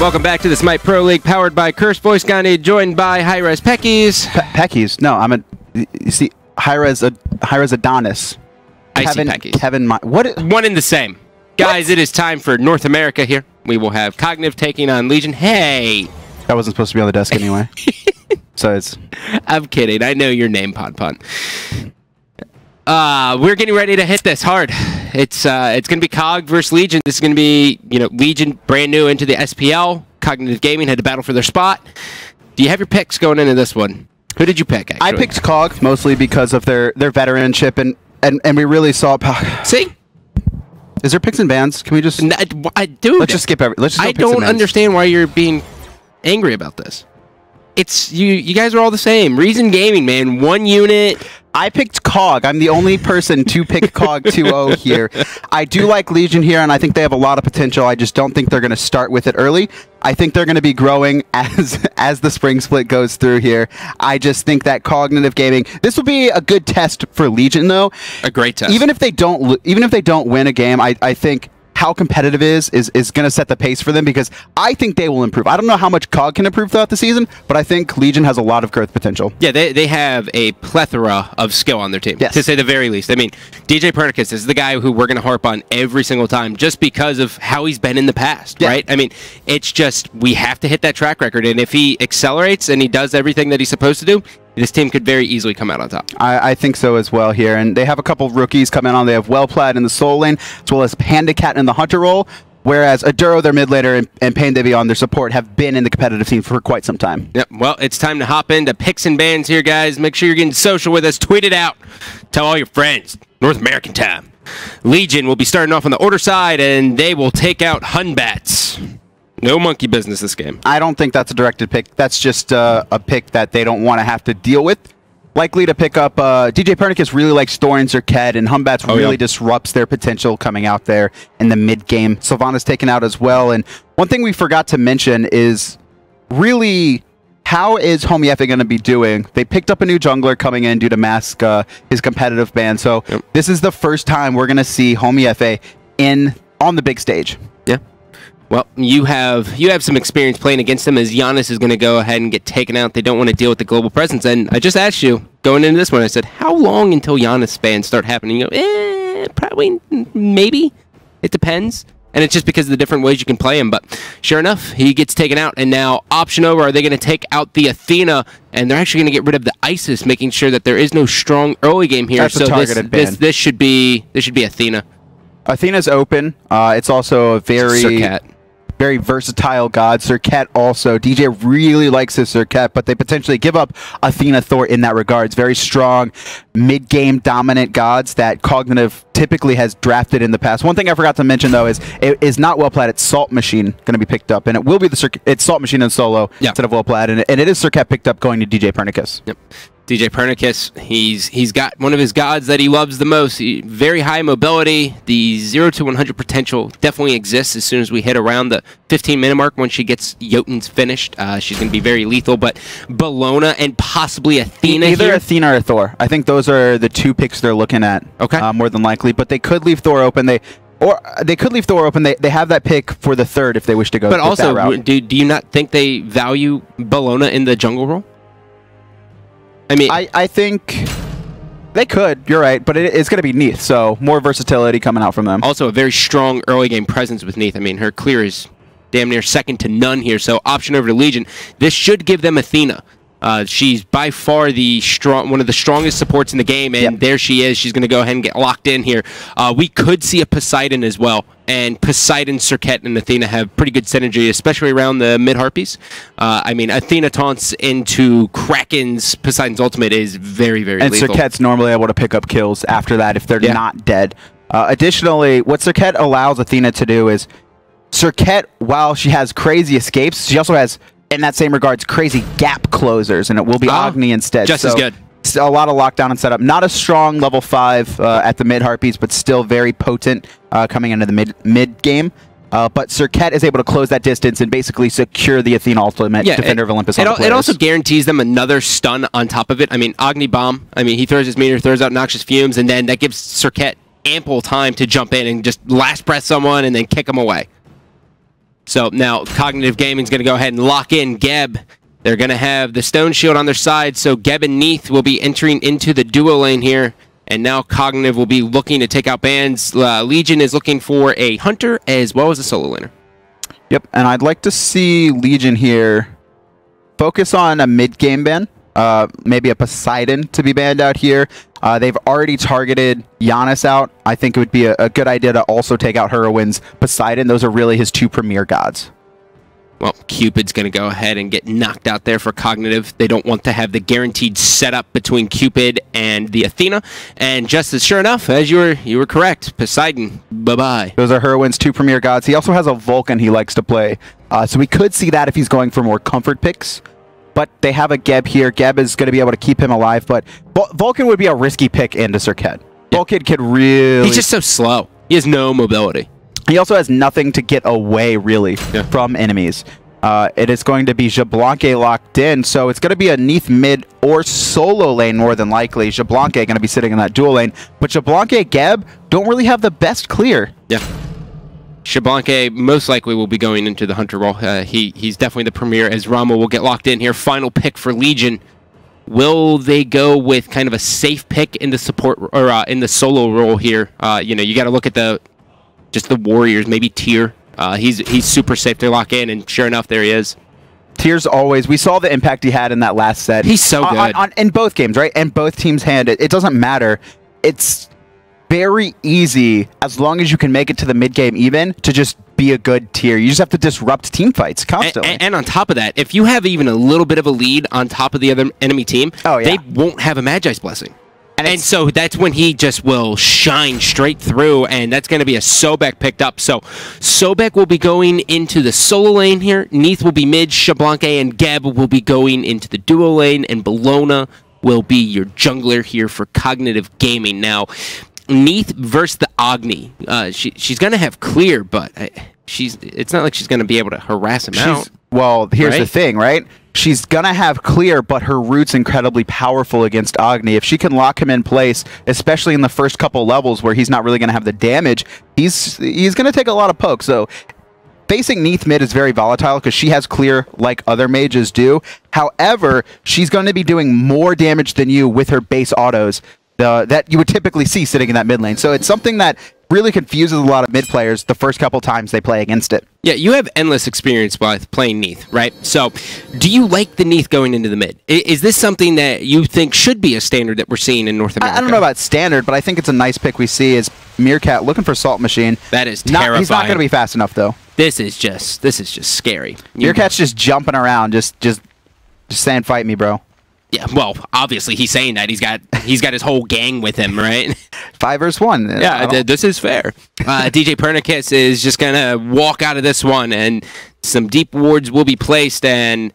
Welcome back to the Smite Pro League, powered by Cursed Voice Gandhi, joined by High-Res Peckies. Peckies? No, I'm a... You see, High-Res Adonis. Kevin, I see Peckies. Kevin... What? One in the same. Guys, it is time for North America here. We will have Cognitive taking on Legion. Hey! I wasn't supposed to be on the desk anyway. So it's... I'm kidding. I know your name, Podpon. We're getting ready to hit this hard. It's going to be Cog versus Legion. This is going to be, you know, Legion brand new into the SPL. Cognitive Gaming had to battle for their spot. Do you have your picks going into this one? Who did you pick, actually? I picked Cog mostly because of their veteranship, and we really saw... See? Is there picks and bans? Can we just... No, dude, let's just skip every... Let's just go picks and bans. I don't understand why you're being angry about this. It's... You guys are all the same. Reason Gaming, man. One unit... I picked Cog. I'm the only person to pick Cog 2-0 here. I do like Legion here, and I think they have a lot of potential. I just don't think they're going to start with it early. I think they're going to be growing as the spring split goes through here. I just think that Cognitive Gaming. This will be a good test for Legion, though. A great test. Even if they don't win a game, I think how competitive is going to set the pace for them, because I think they will improve. I don't know how much COG can improve throughout the season, but I think Legion has a lot of growth potential. Yeah, they have a plethora of skill on their team, yes, to say the very least. I mean, DJ Pernicus is the guy who we're going to harp on every single time just because of how he's been in the past, yeah, right? I mean, it's just we have to hit that track record, and if he accelerates and he does everything that he's supposed to do, this team could very easily come out on top. I think so as well here. And they have a couple of rookies coming on. They have Well-Played in the soul lane, as well as Panda Cat in the hunter role, whereas Aduro, their mid laner, and Pandavion, their support, have been in the competitive scene for quite some time. Yep. Well, it's time to hop into picks and bans here, guys. Make sure you're getting social with us. Tweet it out. Tell all your friends. North American time. Legion will be starting off on the order side, and they will take out Hunbats. No monkey business this game. I don't think that's a directed pick. That's just a pick that they don't want to have to deal with. Likely to pick up... DJ Pernicus really likes Thor and Serqet, and Hunbats really disrupts their potential coming out there in the mid-game. Sylvana's taken out as well. And one thing we forgot to mention is really... How is Homiefa going to be doing? They picked up a new jungler coming in due to Mask, his competitive ban. So this is the first time we're going to see Homiefa on the big stage. Yeah. Well, you have some experience playing against them, as Giannis is going to go ahead and get taken out. They don't want to deal with the global presence. And I just asked you, going into this one, I said, how long until Giannis bans start happening? You go, probably, maybe. It depends. And it's just because of the different ways you can play him. But sure enough, he gets taken out. And now, option over, are they going to take out the Athena? And they're actually going to get rid of the Isis, making sure that there is no strong early game here. That's so this should be Athena. Athena's open. It's also a very versatile god. Serqet also. DJ really likes his Serqet, but they potentially give up Athena Thor in that regard. It's very strong, mid-game dominant gods that Cognitive typically has drafted in the past. One thing I forgot to mention, though, is it is not Well-Played. It's Salt Machine going to be picked up, and it will be the it's Salt Machine in solo, yep, instead of Well-Played, and it is Serqet picked up going to DJ Pernicus. Yep. DJ Pernicus, he's got one of his gods that he loves the most. Very high mobility. The 0 to 100 potential definitely exists as soon as we hit around the 15-minute mark. Once she gets Jotun's finished, she's going to be very lethal. But Bellona and possibly Athena either here. Athena or Thor. I think those are the two picks they're looking at, okay, more than likely. But they could leave Thor open. They have that pick for the third if they wish to go. But also, that route. Do you not think they value Bellona in the jungle role? I mean, I think they could. You're right, but it's going to be Neith, so more versatility coming out from them. Also, a very strong early game presence with Neith. I mean, her clear is damn near second to none here. So option over to Legion. This should give them Athena. She's by far one of the strongest supports in the game, and yep, there she is. She's going to go ahead and get locked in here. We could see a Poseidon as well, and Poseidon, Serqet, and Athena have pretty good synergy, especially around the mid-harpies. I mean, Athena taunts into Kraken's. Poseidon's ultimate is very, very lethal. And Serqet's normally able to pick up kills after that if they're not dead. Additionally, what Serqet allows Athena to do is Serqet, while she has crazy escapes, she also has... in that same regards, crazy gap closers, and it will be Agni instead. Just as good. A lot of lockdown and setup. Not a strong level 5 at the mid harpies, but still very potent coming into the mid game. But Serqet is able to close that distance and basically secure the Athena ultimate, defender of Olympus. It also guarantees them another stun on top of it. I mean, Agni bomb. I mean, he throws his meter, throws out noxious fumes, and then that gives Serqet ample time to jump in and just last breath someone and then kick them away. So now Cognitive Gaming's going to go ahead and lock in Geb. They're going to have the Stone Shield on their side, so Geb and Neith will be entering into the duo lane here. And now Cognitive will be looking to take out bans. Legion is looking for a Hunter as well as a solo laner. Yep, and I'd like to see Legion here focus on a mid-game ban. Maybe a Poseidon to be banned out here. They've already targeted Giannis out. I think it would be a good idea to also take out Herowind's Poseidon. Those are really his two premier gods. Well, Cupid's going to go ahead and get knocked out there for Cognitive. They don't want to have the guaranteed setup between Cupid and the Athena. And just as sure enough, as you were correct, Poseidon, bye-bye. Those are Herowind's two premier gods. He also has a Vulcan he likes to play. So we could see that if he's going for more comfort picks. But they have a Geb here. Geb is going to be able to keep him alive, but Vulcan would be a risky pick into Serqet. Yeah. Vulcan could really... He's just so slow. He has no mobility. He also has nothing to get away, really, from enemies. It is going to be Xbalanque locked in, so it's going to be a Neith mid or solo lane more than likely. Xbalanque going to be sitting in that dual lane, but Xbalanque, Geb don't really have the best clear. Yeah. Xbalanque most likely will be going into the Hunter role. He's definitely the premier as Rama will get locked in here. Final pick for Legion. Will they go with kind of a safe pick in the support or in the solo role here? You know, you got to look at just the Warriors. Maybe Tyr. He's super safe to lock in, and sure enough, there he is. Tyr's always. We saw the impact he had in that last set. He's so good in both games, right? And both teams hand it. It doesn't matter. It's very easy, as long as you can make it to the mid-game even, to just be a good tier. You just have to disrupt team fights constantly. And on top of that, if you have even a little bit of a lead on top of the other enemy team, they won't have a Magi's Blessing. And so that's when he just will shine straight through, and that's going to be a Sobek picked up. So Sobek will be going into the solo lane here. Neith will be mid. Xbalanque and Geb will be going into the duo lane, and Bellona will be your jungler here for Cognitive Gaming. Now, Neith versus the Agni. She's going to have clear, but it's not like she's going to be able to harass him out. Well, here's the thing, right? She's going to have clear, but her root's incredibly powerful against Agni. If she can lock him in place, especially in the first couple levels where he's not really going to have the damage, he's going to take a lot of pokes. So facing Neith mid is very volatile because she has clear like other mages do. However, she's going to be doing more damage than you with her base autos that you would typically see sitting in that mid lane. So it's something that really confuses a lot of mid players the first couple times they play against it. Yeah, you have endless experience with playing Neith, right? So do you like the Neith going into the mid? Is this something that you think should be a standard that we're seeing in North America? I don't know about standard, but I think it's a nice pick we see is Meerkat looking for Salt Machine. That is terrifying. He's not going to be fast enough, though. This is just scary. Meerkat's just jumping around, just saying, fight me, bro. Yeah, well, obviously he's saying that. He's got his whole gang with him, right? 5 versus 1. Yeah, this is fair. DJ Pernicus is just going to walk out of this one, and some deep wards will be placed, and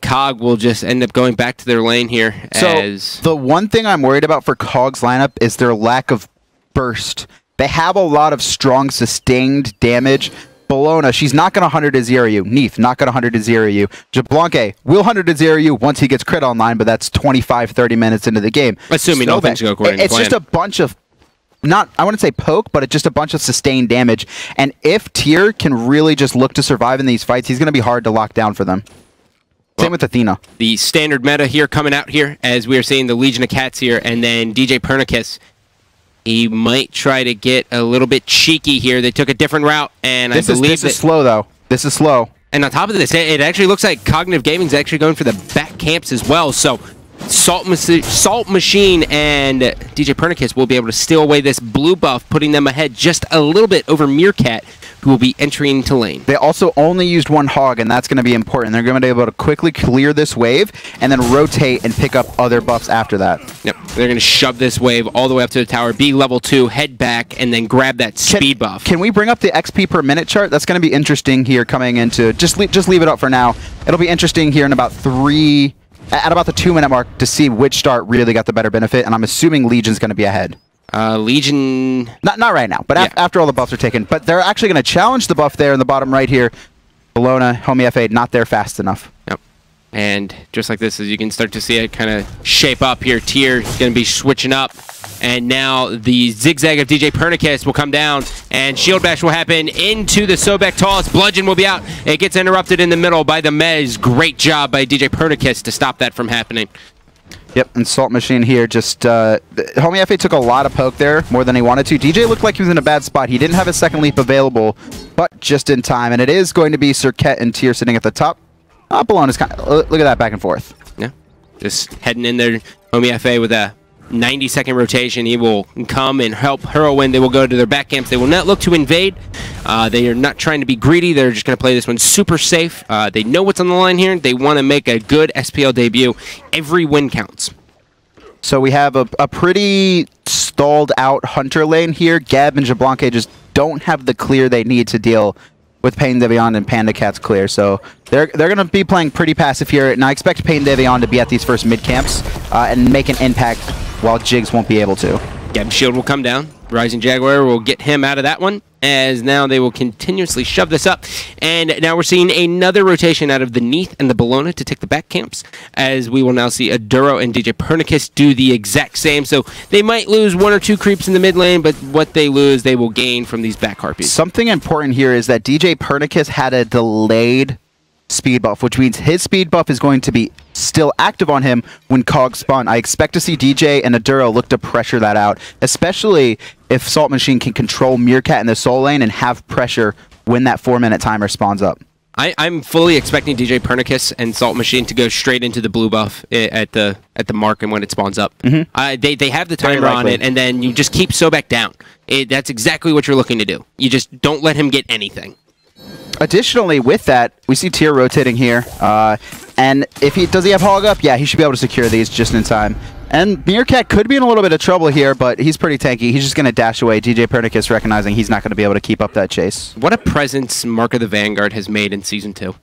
Cog will just end up going back to their lane here. So the one thing I'm worried about for Cog's lineup is their lack of burst. They have a lot of strong, sustained damage. Bellona, she's not going to 100-0 you. Neith, not going to 100-0 you. Xbalanque will 100-0 you once he gets crit online, but that's 25, 30 minutes into the game. Assuming all things go according to plan. It's just a bunch of, I wouldn't say poke, but it's just a bunch of sustained damage. And if Tyr can really just look to survive in these fights, he's going to be hard to lock down for them. Same with Athena. The standard meta here coming out here as we are seeing the Legion of Cats here, and then DJ Pernicus. He might try to get a little bit cheeky here. They took a different route, and I believe this is slow, though. This is slow. And on top of this, it actually looks like Cognitive Gaming's actually going for the back camps as well. So Salt Machine and DJ Pernicus will be able to steal away this blue buff, putting them ahead just a little bit over Meerkat, who will be entering to lane. They also only used one hog, and that's going to be important. They're going to be able to quickly clear this wave and then rotate and pick up other buffs after that. Yep. They're going to shove this wave all the way up to the tower, be level 2, head back, and then grab that speed buff. Can we bring up the XP per minute chart? That's going to be interesting here coming into... Just leave it up for now. It'll be interesting here in about at about the 2-minute mark to see which start really got the better benefit, and I'm assuming Legion's going to be ahead. Legion... Not right now, but after all the buffs are taken. But they're actually going to challenge the buff there in the bottom right here. Bellona, Homiefa, not there fast enough. Yep. And just like this, as you can start to see it kind of shape up here, Tyr is going to be switching up. And now the zigzag of DJ Pernicus will come down, and Shield Bash will happen into the Sobek Toss. Bludgeon will be out. It gets interrupted in the middle by the Mez. Great job by DJ Pernicus to stop that from happening. Yep, and Salt Machine here just... Homiefa took a lot of poke there, more than he wanted to. DJ looked like he was in a bad spot. He didn't have a second leap available, but just in time. And it is going to be Serqet and Tyr sitting at the top. Bellona's kind of... Look at that back and forth. Yeah, just heading in there. Homiefa with a 90-second rotation. He will come and help Herowind. They will go to their back camps. They will not look to invade. They are not trying to be greedy. They're just going to play this one super safe. They know what's on the line here. They want to make a good SPL debut. Every win counts. So we have a pretty stalled out Hunter lane here. Geb and Xbalanque just don't have the clear they need to deal with Pandavion and Panda Cat's clear. So they're going to be playing pretty passive here, and I expect Pandavion to be at these first mid camps and make an impact while Jigs won't be able to. Geb Shield will come down. Rising Jaguar will get him out of that one, as now they will continuously shove this up. And now we're seeing another rotation out of the Neith and the Bellona to take the back camps, as we will now see Aduro and DJ Pernicus do the exact same. So they might lose one or two creeps in the mid lane, but what they lose, they will gain from these back harpies. Something important here is that DJ Pernicus had a delayed speed buff, which means his speed buff is going to be still active on him when Cog spawn. I expect to see DJ and Aduro look to pressure that out, especially if Salt Machine can control Meerkat in the soul lane and have pressure when that 4-minute timer spawns up. I'm fully expecting DJ Pernicus and Salt Machine to go straight into the blue buff at the mark and when it spawns up. Mm-hmm. They have the timer on it, and then you just keep Sobek down. That's exactly what you're looking to do. You just don't let him get anything. Additionally, with that, we see Tyr rotating here, and if he does, he have Hog up. Yeah, he should be able to secure these just in time. And Meerkat could be in a little bit of trouble here, but he's pretty tanky. He's just going to dash away. DJ Pernicus recognizing he's not going to be able to keep up that chase. What a presence Mark of the Vanguard has made in Season 2.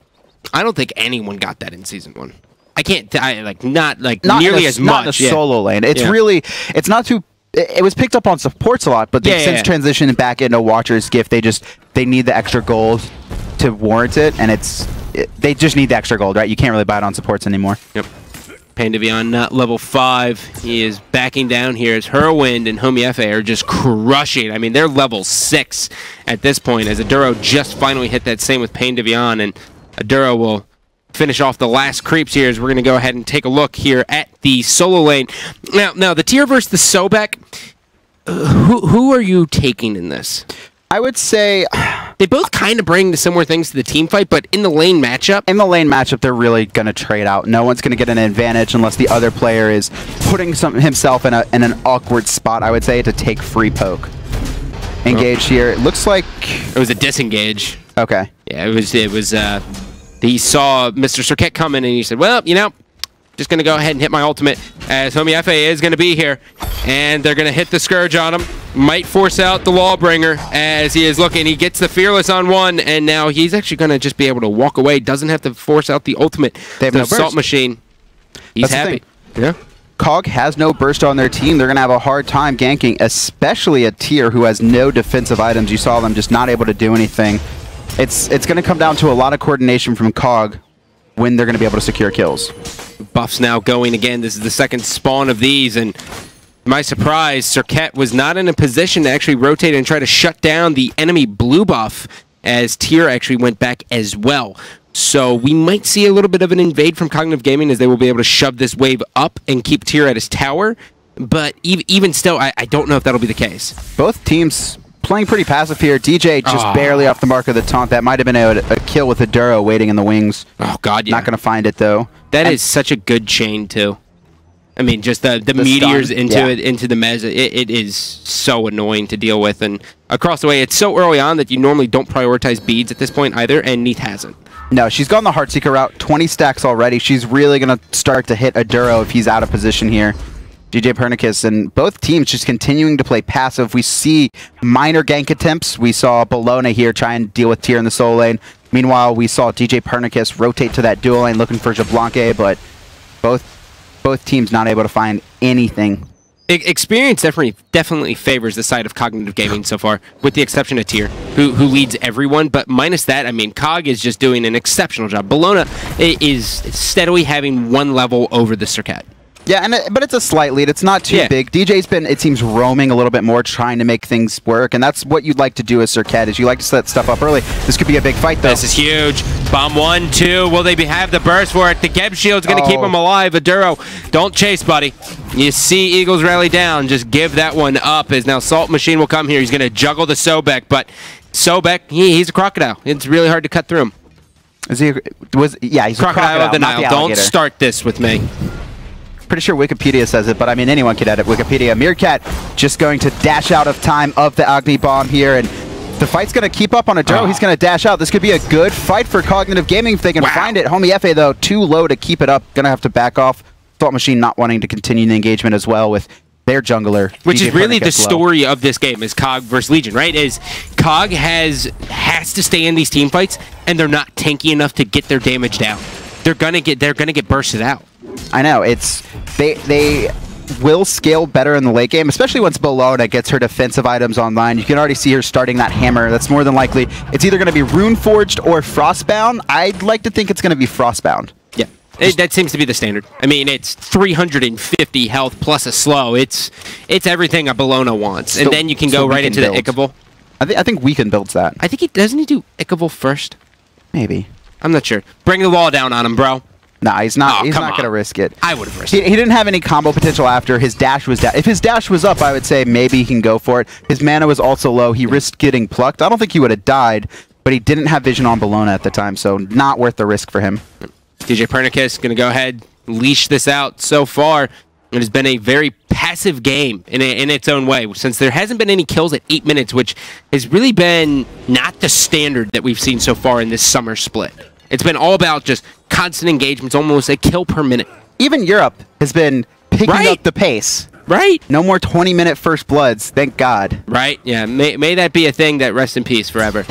I don't think anyone got that in Season 1. I can't. Not nearly as much. Not in the solo lane. It's really. It's not too. It was picked up on supports a lot, but they've since transitioned back into Watcher's Gift. They need the extra gold to warrant it, and they just need the extra gold, right? You can't really buy it on supports anymore. Yep. Pandavion not level 5. He is backing down here as Herowind and Homiefa are just crushing. I mean, they're level 6 at this point, as Aduro just finally hit that, same with Pandavion, and Aduro will finish off the last creeps here, as we're going to go ahead and take a look here at the solo lane. Now the Tyr versus the Sobek, who are you taking in this? I would say they both kind of bring similar things to the team fight, but in the lane matchup, they're really going to trade out. No one's going to get an advantage unless the other player is putting himself in an awkward spot, I would say, to take free poke. Engage here. It looks like it was a disengage. Okay. Yeah, it was he saw Mr. Serqet coming, and he said, well, you know, just going to go ahead and hit my ultimate, as Homiefa is going to be here. And they're going to hit the Scourge on him. Might force out the Lawbringer as he is looking. He gets the Fearless on one, and now he's actually going to just be able to walk away. Doesn't have to force out the ultimate. They have no burst. Salt Machine. He's happy. Yeah. Cog has no burst on their team. They're going to have a hard time ganking, especially a Tyr who has no defensive items. You saw them just not able to do anything. It's going to come down to a lot of coordination from Cog when they're going to be able to secure kills. Buffs now going again. This is the second spawn of these, and to my surprise, Serqet was not in a position to actually rotate and try to shut down the enemy blue buff, as Tyr actually went back as well. So we might see a little bit of an invade from Cognitive Gaming, as they will be able to shove this wave up and keep Tyr at his tower. But even still, I don't know if that'll be the case. Both teams playing pretty passive here. DJ just barely off the mark of the taunt. That might have been a kill with Aduro waiting in the wings. Oh, God, yeah. Not going to find it, though. That is such a good chain, too. I mean, just the meteors stun into the Mez. It is so annoying to deal with. And across the way, it's so early on that you normally don't prioritize beads at this point either, and Neith hasn't. No, she's gone the Heartseeker route. 20 stacks already. She's really going to start to hit Aduro if he's out of position here. DJ Pernicus and both teams just continuing to play passive. We see minor gank attempts. We saw Bellona here try and deal with Tyr in the solo lane. Meanwhile, we saw DJ Pernicus rotate to that dual lane looking for Xbalanque, but both teams not able to find anything. Experience definitely favors the side of Cognitive Gaming so far, with the exception of Tyr, who leads everyone. But minus that, I mean, Cog is just doing an exceptional job. Bellona is steadily having one level over the Serqet. Yeah, and but it's a slight lead. It's not too big. DJ's been, it seems, roaming a little bit more, trying to make things work, and that's what you'd like to do as Serqet, is you like to set stuff up early. This could be a big fight, though. This is huge. Bomb 1, 2. Will they have the burst for it? The Geb shield's going to keep him alive. Aduro, don't chase, buddy. You see Eagles rally down. Just give that one up. As now Salt Machine will come here. He's going to juggle the Sobek, but Sobek, he's a crocodile. It's really hard to cut through him. Is he? Yeah, he's crocodile, a crocodile of the Nile. Don't start this with me. Pretty sure Wikipedia says it, but I mean, anyone could edit Wikipedia. Meerkat just going to dash out of time of the Agni bomb here, and the fight's going to keep up on Aduro. He's going to dash out. This could be a good fight for Cognitive Gaming if they can find it. Homiefa, though, too low to keep it up. Going to have to back off. Salt Machine not wanting to continue the engagement as well with their jungler. Which is really the story of this game, is Cog versus Legion, right? Is Cog has to stay in these team fights, and they're not tanky enough to get their damage down. They're going to get bursted out. I know, it's they will scale better in the late game, especially once Bellona gets her defensive items online. You can already see her starting that hammer. That's more than likely. It's either going to be Runeforged or Frostbound. I'd like to think it's going to be Frostbound. Yeah, that seems to be the standard. I mean, it's 350 health plus a slow. It's everything a Bellona wants, and then you can go right into the Ichabal. I think Weaken builds that. I think doesn't he do Ichabal first? Maybe. I'm not sure. Bring the wall down on him, bro. Nah, he's not. Oh, he's not going to risk it. I would have risked it. He didn't have any combo potential after his dash was down. If his dash was up, I would say maybe he can go for it. His mana was also low. He risked getting plucked. I don't think he would have died, but he didn't have vision on Bellona at the time, so not worth the risk for him. DJ Pernicus going to go ahead, leash this out. So far, it has been a very passive game in its own way, since there hasn't been any kills at 8 minutes, which has really been not the standard that we've seen so far in this summer split. It's been all about just constant engagements, almost a kill per minute. Even Europe has been picking up the pace. Right. No more 20-minute first bloods, thank God. Right, yeah. May that be a thing that rests in peace forever.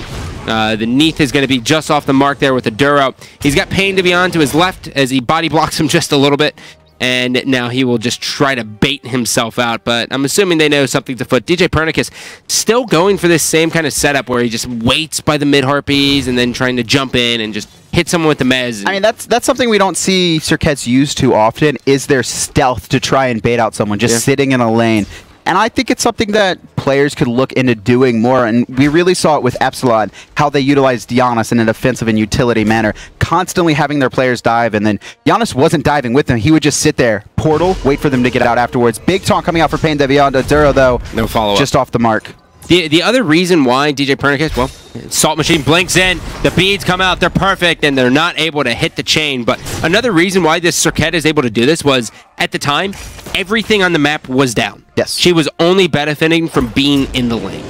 The Neith is going to be just off the mark there with Aduro. He's got Pandavion to his left as he body blocks him just a little bit. And now he will just try to bait himself out, but I'm assuming they know something's afoot. DJ Pernicus still going for this same kind of setup where he just waits by the mid-harpies and then trying to jump in and just hit someone with the mez. I mean, that's something we don't see Serqet's used too often, is their stealth to try and bait out someone just sitting in a lane. And I think it's something that players could look into doing more, and we really saw it with Epsilon, how they utilized Giannis in an offensive and utility manner, constantly having their players dive, and then Giannis wasn't diving with them. He would just sit there, portal, wait for them to get out afterwards. Big taunt coming out for Pandavion. Aduro, though, no follow-up, just off the mark. The other reason why DJ Pernicus, well, Salt Machine blinks in, the beads come out, they're perfect, and they're not able to hit the chain. But another reason why this Serqet is able to do this was, at the time, everything on the map was down. Yes. She was only benefiting from being in the lane.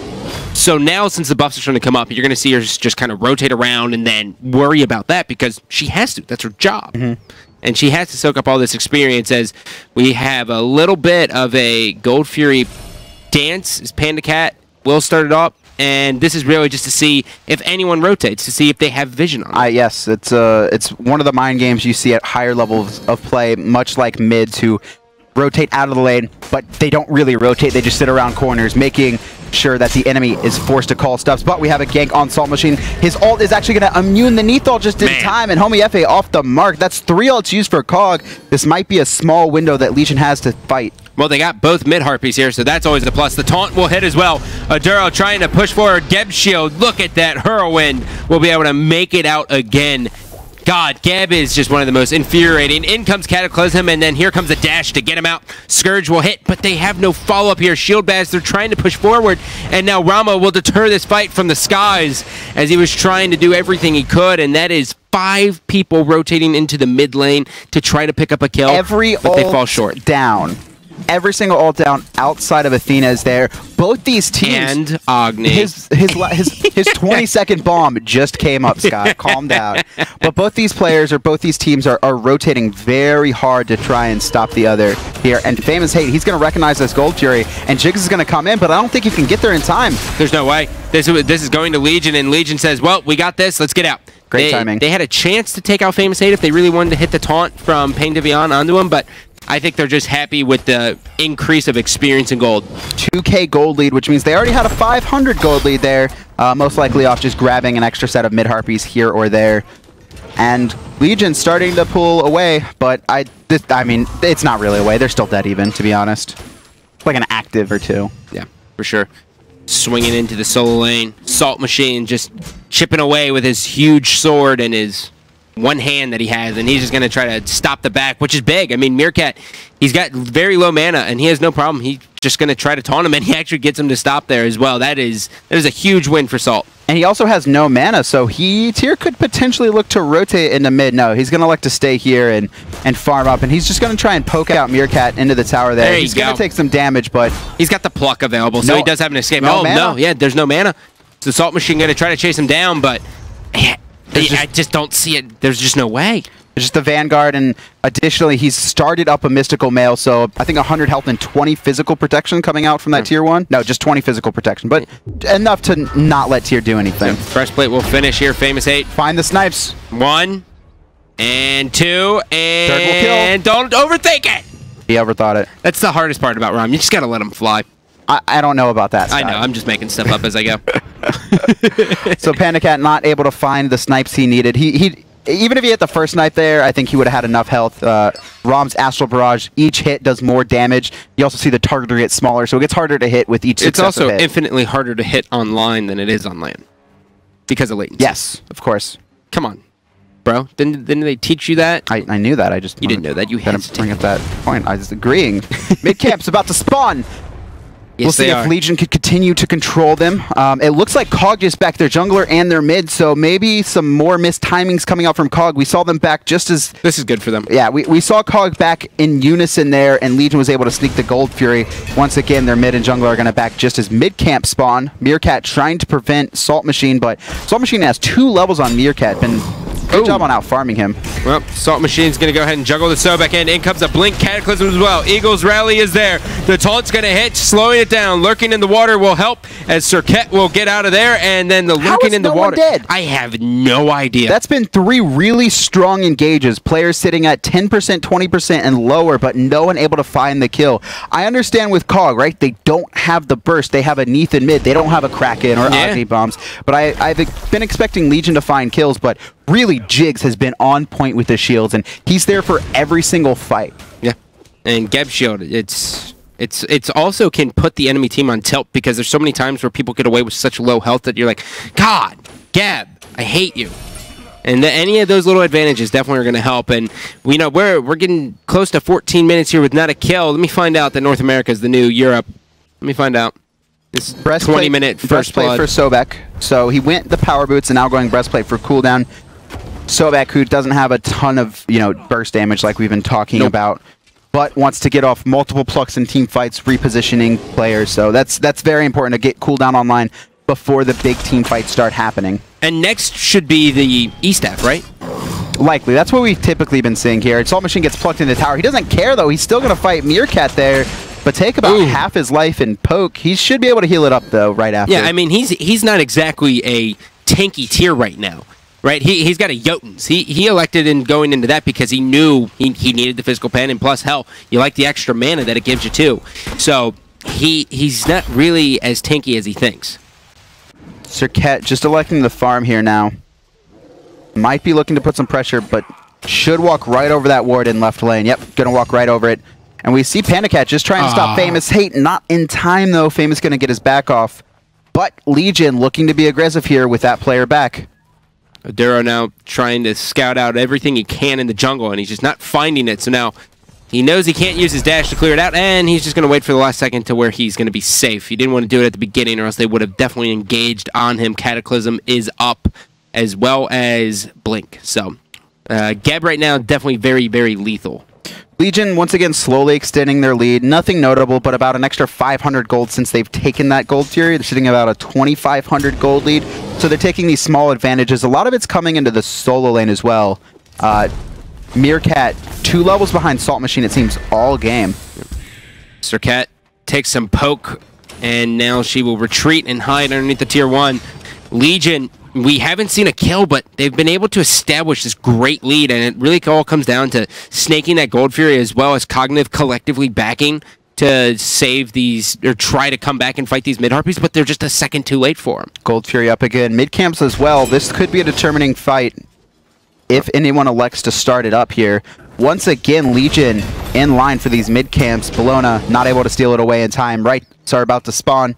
So now, since the buffs are trying to come up, you're going to see her just kind of rotate around and then worry about that, because she has to. That's her job. Mm-hmm. And she has to soak up all this experience, as we have a little bit of a Gold Fury dance. It's Panda Cat. Will started up, and this is really just to see if anyone rotates, to see if they have vision on them. Yes, it's one of the mind games you see at higher levels of play, much like mids who rotate out of the lane, but they don't really rotate. They just sit around corners, making sure that the enemy is forced to call stuffs. But we have a gank on Salt Machine. His ult is actually going to immune the Neith ult just in time, and Homiefa off the mark. That's 3 ults used for Cog. This might be a small window that Legion has to fight. Well, they got both mid-harpies here, so that's always a plus. The taunt will hit as well. Aduro trying to push forward. Geb shield, look at that. Herowind will be able to make it out again. God, Geb is just one of the most infuriating. In comes Cataclysm, and then here comes a dash to get him out. Scourge will hit, but they have no follow-up here. Shield Bash, they're trying to push forward, and now Rama will deter this fight from the skies, as he was trying to do everything he could, and that is 5 people rotating into the mid lane to try to pick up a kill, but they fall short. Every single ult down outside of Athena is there. Both these teams... And Agni. His 20-second bomb just came up, Scott. Calm down. But both these players, or both these teams, are rotating very hard to try and stop the other here. And Famous Hate, he's going to recognize this Gold Fury, and Jigs is going to come in, but I don't think he can get there in time. There's no way. This is going to Legion, and Legion says, well, we got this. Let's get out. Great timing. They had a chance to take out Famous Hate if they really wanted to hit the taunt from Pandavion onto him, but... I think they're just happy with the increase of experience and gold. 2K gold lead, which means they already had a 500 gold lead there, most likely off just grabbing an extra set of mid-harpies here or there. And Legion starting to pull away, but I mean, it's not really away. They're still dead even, to be honest. Like an active or two. Yeah, for sure. Swinging into the solo lane. Salt Machine just chipping away with his huge sword and his one hand that he has, and he's just going to try to stop the back, which is big. I mean, Meerkat, he's got very low mana, and he has no problem. He's just going to try to taunt him, and he actually gets him to stop there as well. That is a huge win for Salt. And he also has no mana, so Tyr could potentially look to rotate into mid. No, he's going to like to stay here and farm up, and he's just going to try and poke out Meerkat into the tower there. He's going to take some damage, but he's got the pluck available, so he does have an escape. No mana. No, yeah, there's no mana. So Salt Machine going to try to chase him down, but I just don't see it. There's just no way. It's just the Vanguard, and additionally, he's started up a Mystical Mail, so I think 100 health and 20 physical protection coming out from that Tier 1. No, just 20 physical protection, but enough to not let Tier do anything. So Breastplate will finish here, Famous 8. Find the snipes. 1 and 2, and third will kill. And don't overthink it! He overthought it. That's the hardest part about Rom. You just gotta let him fly. I don't know about that, Scott. I know, I'm just making stuff up as I go. So Panda Cat not able to find the snipes he needed. He even if he hit the first snipe there, I think he would have had enough health. Rom's Astral Barrage, each hit does more damage. You also see the target get smaller, so it gets harder to hit with each successive hit. It's also infinitely harder to hit online than it is on land because of latency. Yes, of course. Come on, bro. Didn't they teach you that? I knew that. I just you didn't know that. You had to bring up that point. I was agreeing. Mid camp's about to spawn. Yes, we'll see if Legion could continue to control them. It looks like Cog just back their jungler and their mid, so maybe some more missed timings coming out from Cog. We saw them back just as... This is good for them. Yeah, we saw Cog back in unison there, and Legion was able to sneak the Gold Fury. Once again, their mid and jungler are going to back just as mid-camp spawn. Meerkat trying to prevent Salt Machine, but Salt Machine has 2 levels on Meerkat. Good job on out-farming him. Well, Salt Machine's going to go ahead and juggle the Sobek in. In comes a Blink Cataclysm as well. Eagle's Rally is there. The Taunt's going to hit, slowing it down. Lurking in the Water will help as Serqet will get out of there. And then the Lurking in the Water. Dead? I have no idea. That's been 3 really strong engages. Players sitting at 10%, 20%, and lower, but no one able to find the kill. I understand with Cog, right? They don't have the burst. They have a Neith in mid. They don't have a Kraken or Agni bombs. But I've been expecting Legion to find kills, but really, Jigs has been on point with the shields, and he's there for every single fight. Yeah, and Geb's shield, it's also can put the enemy team on tilt because there's so many times where people get away with such low health that you're like, God, Geb, I hate you. And any of those little advantages definitely are going to help. And we know we're getting close to 14 minutes here with not a kill. Let me find out that North America is the new Europe. Let me find out. This breastplate, 20-minute first blood. Breastplate for Sobek. So he went the power boots and now going breastplate for cooldown. Sobek, who doesn't have a ton of, burst damage like we've been talking about, but wants to get off multiple plucks in team fights, repositioning players. So that's very important to get cooldown online before the big team fights start happening. And next should be the E-Staff, right? Likely. That's what we've typically been seeing here. Salt Machine gets plucked in the tower. He doesn't care, though. He's still going to fight Meerkat there, but take about half his life and poke. He should be able to heal it up, though, right after. Yeah, I mean, he's not exactly a tanky tier right now. Right, he's got a Jotun. He elected in going into that because he knew he needed the physical pen, and plus, hell, you like the extra mana that it gives you too. So he's not really as tanky as he thinks. Serqet just electing the farm here now. Might be looking to put some pressure, but should walk right over that ward in left lane. Yep, gonna walk right over it. And we see Panda Cat just trying to stop Famous Hate. Not in time though. Famous gonna get his back off, but Legion looking to be aggressive here with that player back. Aduro now trying to scout out everything he can in the jungle, and he's just not finding it. So now he knows he can't use his dash to clear it out, and he's just going to wait for the last second to where he's going to be safe. He didn't want to do it at the beginning, or else they would have definitely engaged on him. Cataclysm is up, as well as Blink. So Geb right now definitely very, very lethal. Legion once again slowly extending their lead. Nothing notable, but about an extra 500 gold since they've taken that Gold Fury. They're sitting about a 2,500 gold lead. So they're taking these small advantages. A lot of it's coming into the solo lane as well. Meerkat, 2 levels behind Salt Machine, it seems, all game. Serqet takes some poke, and now she will retreat and hide underneath the Tier 1. Legion we haven't seen a kill, but they've been able to establish this great lead, and it really all comes down to snaking that Gold Fury as well as Cognitive collectively backing to save these, or try to come back and fight these mid-harpies, but they're just a second too late for them. Gold Fury up again. Mid-camps as well. This could be a determining fight if anyone elects to start it up here. Once again, Legion in line for these mid-camps. Bellona not able to steal it away in time. Rights are about to spawn.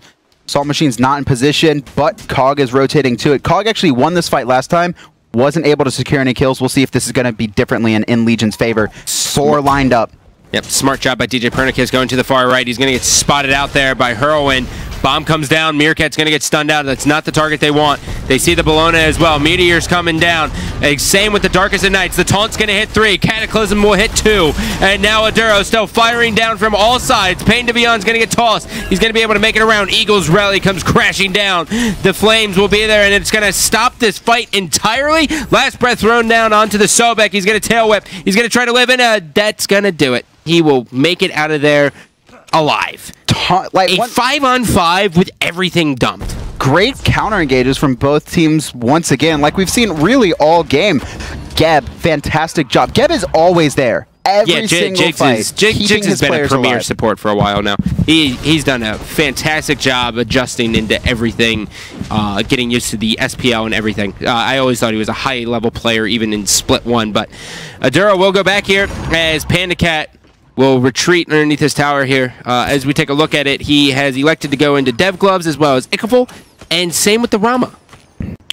Salt Machine's not in position, but Cog is rotating to it. Cog actually won this fight last time. Wasn't able to secure any kills. We'll see if this is going to be differently in Legion's favor. Four lined up. Yep, smart job by DJ Pernicus going to the far right. He's going to get spotted out there by Herowind. Bomb comes down. Meerkat's going to get stunned out. That's not the target they want. They see the Bellona as well. Meteor's coming down. Same with the Darkest of Nights. The Taunt's going to hit 3. Cataclysm will hit 2. And now Aduro still firing down from all sides. Pandavion's going to get tossed. He's going to be able to make it around. Eagle's Rally comes crashing down. The Flames will be there, and it's going to stop this fight entirely. Last breath thrown down onto the Sobek. He's going to tail whip. He's going to try to live in. That's going to do it. He will make it out of there alive. Like a 5-on-5 with everything dumped. Great counter engages from both teams once again, like we've seen really all game. Geb, fantastic job. Geb is always there. Every single fight. Jigs has been a premier support for a while now. He's done a fantastic job adjusting into everything, getting used to the SPL and everything. I always thought he was a high-level player, even in Split 1. But Aduro will go back here as Panda Cat will retreat underneath his tower here. As we take a look at it, he has elected to go into Dev Gloves as well as Icaful, and same with the Rama.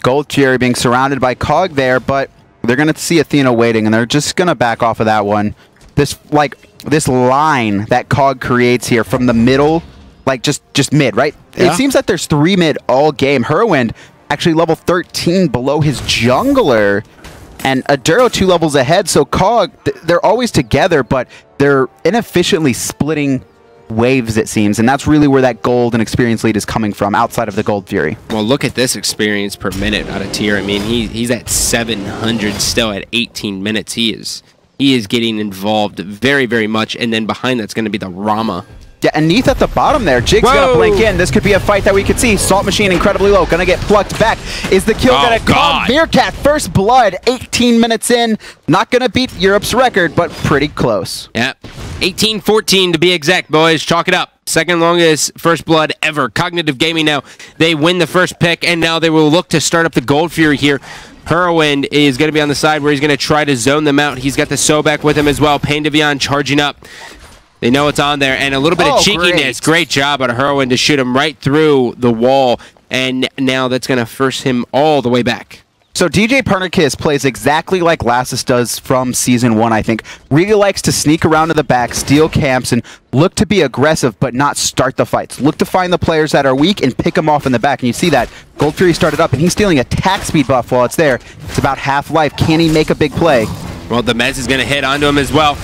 Gold Fury being surrounded by Cog there, but they're going to see Athena waiting, and they're just going to back off of that one. This line that Cog creates here from the middle, like just mid, right? Yeah. It seems that there's 3 mid all game. Herowind actually level 13 below his jungler, and Aduro 2 levels ahead, so Cog, they're always together, but they're inefficiently splitting waves, it seems, and that's really where that gold and experience lead is coming from, outside of the Gold Fury. Well, look at this experience per minute out of Tyr. I mean, he's at 700 still at 18 minutes. He is getting involved very, very much, and then behind that's going to be the Rama. Yeah, and Neith at the bottom there. Jig's going to blink in. This could be a fight that we could see. Salt Machine incredibly low. Going to get plucked back. Is the kill going to come? Meerkat, first blood, 18 minutes in. Not going to beat Europe's record, but pretty close. Yep. 18-14 to be exact, boys. Chalk it up. Second longest first blood ever. Cognitive Gaming now. They win the first pick, and now they will look to start up the Gold Fury here. Herowind is going to be on the side where he's going to try to zone them out. He's got the Sobek with him as well. Pandavion charging up. They know it's on there, and a little bit of cheekiness. Great job out of Herowind to shoot him right through the wall, and now that's going to force him all the way back. So DJ Pernicus plays exactly like Lassus does from Season 1, I think. Really likes to sneak around to the back, steal camps, and look to be aggressive, but not start the fights. Look to find the players that are weak and pick them off in the back, and you see that. Gold Fury started up, and he's stealing attack speed buff while it's there. It's about half-life. Can he make a big play? Well, the Mez is going to hit onto him as well,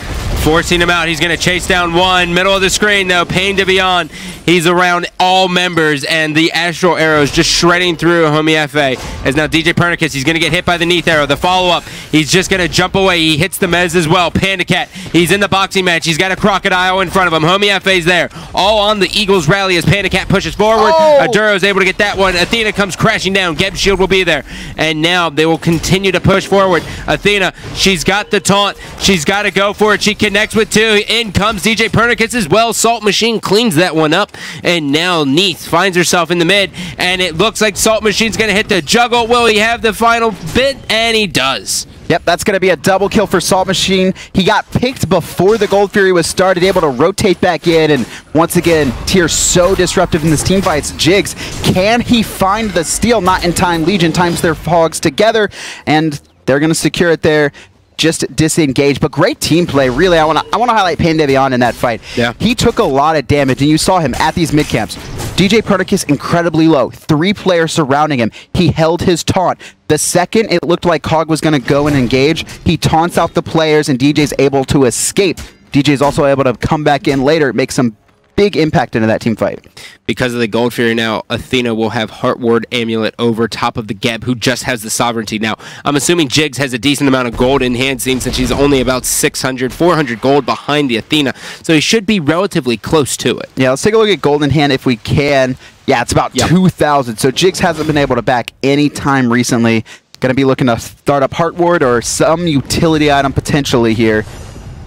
forcing him out. He's going to chase down one. Middle of the screen, though. Pandavion, he's around all members, and the Astral Arrow is just shredding through Homiefa. As now DJ Pernicus, he's going to get hit by the Neith Arrow. The follow-up, he's just going to jump away. He hits the Mez as well. Panda Cat, he's in the boxing match. He's got a Crocodile in front of him. Homiefa's there. All on the Eagles Rally as Panda Cat pushes forward. Aduro's able to get that one. Athena comes crashing down. Geb's shield will be there. And now they will continue to push forward. Athena, she's got the taunt. She's got to go for it. She connects with 2. In comes DJ Pernicus as well. Salt Machine cleans that one up. And now Neith finds herself in the mid. And it looks like Salt Machine's going to hit the juggle. Will he have the final bit? And he does. Yep, that's going to be a double kill for Salt Machine. He got picked before the Gold Fury was started, able to rotate back in. And once again, Tyr so disruptive in this team fights. Jigs, can he find the steal? Not in time. Legion times their hogs together, and they're going to secure it there. Just disengaged, but great team play. Really, I want to highlight Pandavion in that fight. Yeah. He took a lot of damage, and you saw him at these mid camps. DJ Pernicus incredibly low. 3 players surrounding him. He held his taunt. The second it looked like Cog was going to go and engage, he taunts out the players, and DJ's able to escape. DJ's also able to come back in later, make some big impact into that team fight. Because of the Gold Fury now, Athena will have Heartward Amulet over top of the Geb, who just has the Sovereignty. Now, I'm assuming Jigs has a decent amount of gold in hand, seems that she's only about 600, 400 gold behind the Athena, so he should be relatively close to it. Yeah, let's take a look at gold in hand if we can. Yeah, it's about 2,000, so Jigs hasn't been able to back any time recently. Going to be looking to start up Heartward or some utility item potentially here.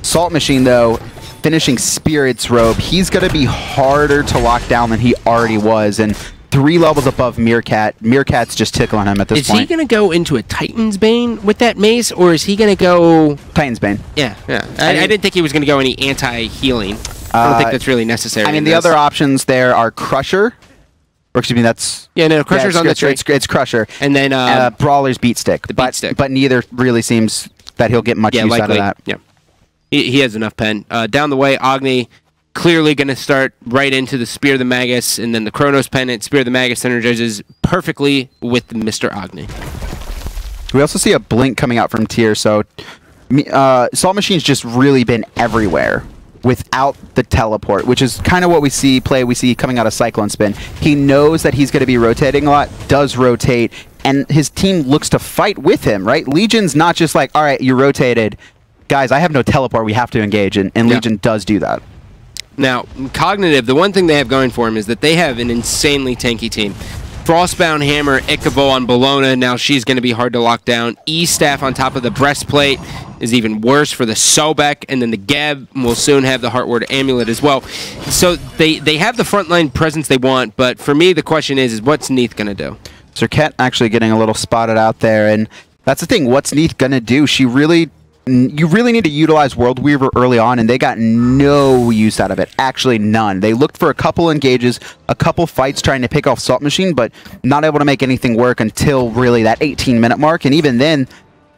Salt Machine, though, finishing Spirit's Robe. He's going to be harder to lock down than he already was, and 3 levels above Meerkat. Meerkat's just tickling him at this point. Is he going to go into a Titan's Bane with that mace, or is he going to go... Titan's Bane. Yeah, yeah. I didn't think he was going to go any anti-healing. I don't think that's really necessary. I mean, the other options there are Crusher. Or excuse me, that's... Yeah, no, Crusher's on the tree. It's Crusher. And then... Brawler's Beat Stick. The Beat Stick. But neither really seems that he'll get much use likely out of that. Yeah, he has enough pen. Down the way, Agni clearly going to start right into the Spear of the Magus, and then the Kronos Pendant. Spear of the Magus synergizes perfectly with Mr. Agni. We also see a blink coming out from Tyr, so... Salt Machine's just really been everywhere without the teleport, which is kind of what we see coming out of Cyclone Spin. He knows that he's going to be rotating a lot, does rotate, and his team looks to fight with him, right? Legion's not just like, all right, you rotated. Guys, I have no teleport, we have to engage, and Legion does do that. Now, Cognitive, the one thing they have going for him is that they have an insanely tanky team. Frostbound Hammer, Ichabod on Bellona. Now she's going to be hard to lock down. E-Staff on top of the Breastplate is even worse for the Sobek. And then the Geb will soon have the Heartward Amulet as well. So they have the frontline presence they want. But for me, the question is what's Neith going to do? Serqet actually getting a little spotted out there. And that's the thing. What's Neith going to do? You really need to utilize World Weaver early on, and they got no use out of it. Actually, none. They looked for a couple engages, a couple fights trying to pick off Salt Machine, but not able to make anything work until really that 18-minute mark, and even then,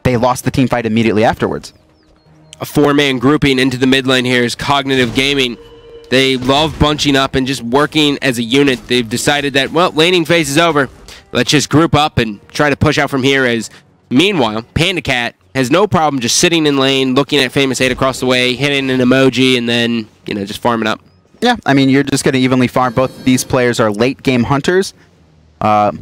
they lost the team fight immediately afterwards. A four-man grouping into the mid lane here is Cognitive Gaming. They love bunching up and just working as a unit. They've decided that, well, laning phase is over. Let's just group up and try to push out from here as, meanwhile, Panda Cat has no problem just sitting in lane, looking at Famous Hate across the way, hitting an emoji, and then, you know, just farming up. Yeah, I mean, you're just going to evenly farm. Both these players are late-game hunters, but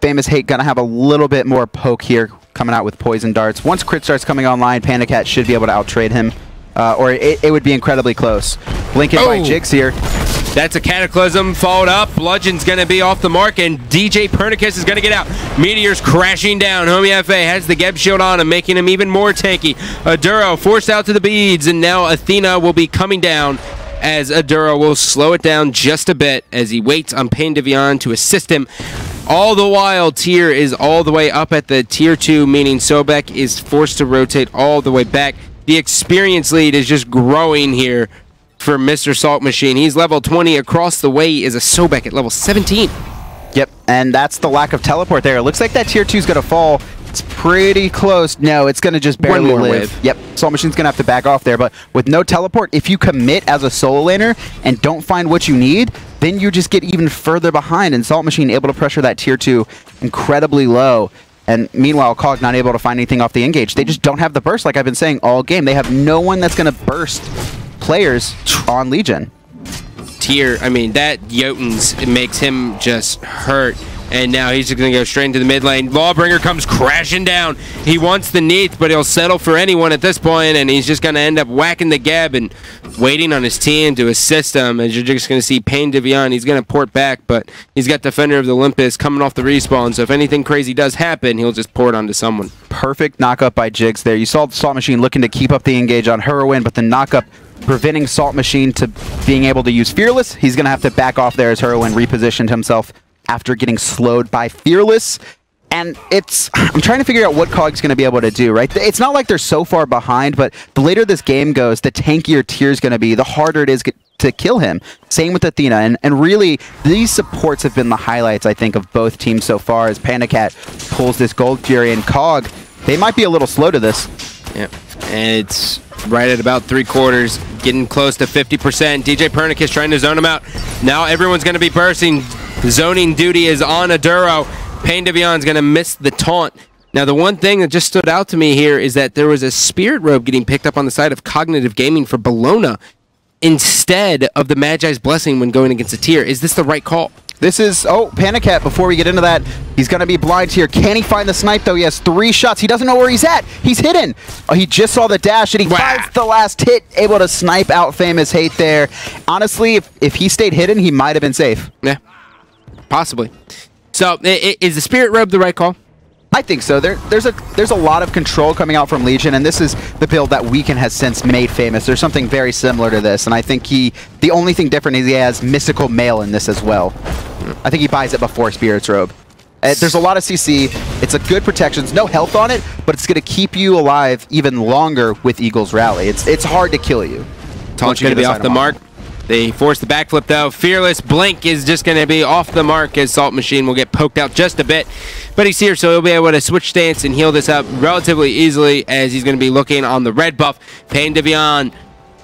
Famous Hate going to have a little bit more poke here, coming out with poison darts. Once crit starts coming online, Panda Cat should be able to outtrade him, or it would be incredibly close. Blinking by Jigs here. That's a Cataclysm, followed up. Bludgeon's going to be off the mark, and DJ Pernicus is going to get out. Meteor's crashing down. Homiefa has the Geb Shield on him, making him even more tanky. Aduro forced out to the beads, and now Athena will be coming down as Aduro will slow it down just a bit as he waits on Pandavion to assist him. All the while, Tyr is all the way up at the Tier 2, meaning Sobek is forced to rotate all the way back. The experience lead is just growing here for Mr. Salt Machine. He's level 20. Across the way is a Sobek at level 17. Yep, and that's the lack of teleport there. It looks like that tier 2 is going to fall. It's pretty close. No, it's going to just barely live. Yep, Salt Machine's going to have to back off there, but with no teleport, if you commit as a solo laner and don't find what you need, then you just get even further behind, and Salt Machine able to pressure that tier 2 incredibly low. And meanwhile, Cog not able to find anything off the engage. They just don't have the burst, like I've been saying all game. They have no one that's going to burst players on Legion. Tyr, I mean, that Jotun's, it makes him just hurt. And now he's just going to go straight into the mid lane. Lawbringer comes crashing down. He wants the Neith, but he'll settle for anyone at this point, and he's just going to end up whacking the Geb and waiting on his team to assist him. As you're just going to see Pandavion, he's going to port back, but he's got Defender of the Olympus coming off the respawn, so if anything crazy does happen, he'll just port onto someone. Perfect knockup by Jigs there. You saw the Salt Machine looking to keep up the engage on Herowind, but the knockup preventing Salt Machine to being able to use Fearless. He's going to have to back off there as Heroin repositioned himself after getting slowed by Fearless. And I'm trying to figure out what Cog's going to be able to do, right? It's not like they're so far behind, but the later this game goes, the tankier Tyr's going to be, the harder it is to kill him. Same with Athena. And really, these supports have been the highlights, I think, of both teams so far as Panda Cat pulls this Gold Fury, and Cog, they might be a little slow to this. Yeah, and it's right at about 3/4, getting close to 50%. DJ Pernicus trying to zone him out. Now everyone's going to be bursting. Zoning duty is on Aduro. Pandavion's going to miss the taunt. Now the one thing that just stood out to me here is that there was a Spirit Robe getting picked up on the side of Cognitive Gaming for Bellona. instead of the Magi's Blessing when going against a Tyr. Is this the right call? This is, oh, Panda Cat, before we get into that, he's going to be blind here. Can he find the snipe, though? He has 3 shots. He doesn't know where he's at. He's hidden. Oh, he just saw the dash, and he finds the last hit, able to snipe out Famous Hate there. Honestly, if he stayed hidden, he might have been safe. Yeah, possibly. So, is the Spirit Robe the right call? I think so. There's a lot of control coming out from Legion, and this is the build that Weekend has since made famous. There's something very similar to this, and I think the only thing different is he has Mystical Mail in this as well. I think he buys it before Spirit's Robe. There's a lot of CC. It's a good protection. There's no health on it, but it's going to keep you alive even longer with Eagle's Rally. It's hard to kill you. Taunt's going to be off the mark. They force the backflip, though. Fearless Blink is just going to be off the mark as Salt Machine will get poked out just a bit. But he's here, so he'll be able to switch stance and heal this up relatively easily as he's going to be looking on the red buff. Pandavion,